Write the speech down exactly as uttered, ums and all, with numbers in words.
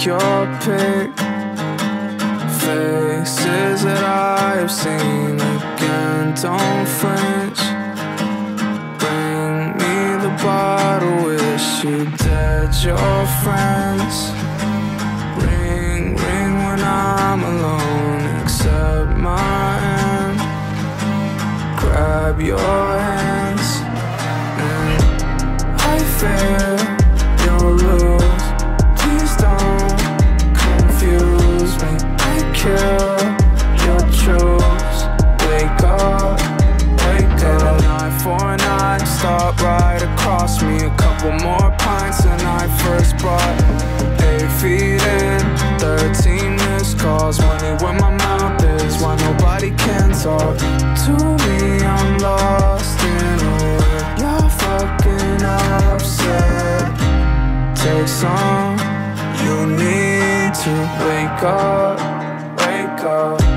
take your pick. Faces that I have seen again, don't flinch. Bring me the bottle, wish you dead, your friends. Ring, ring when I'm alone, accept my hand. Grab your hands and I fear your rules. Please don't confuse me. I kill your truths. Wake up, wake up. Nine for a nine, stop right across me. A couple more pints than I first brought. Feet in, thirteen missed calls, money where my mouth is, why nobody can talk to me, I'm lost in a way, you're fucking upset, take some, you need to wake up, wake up.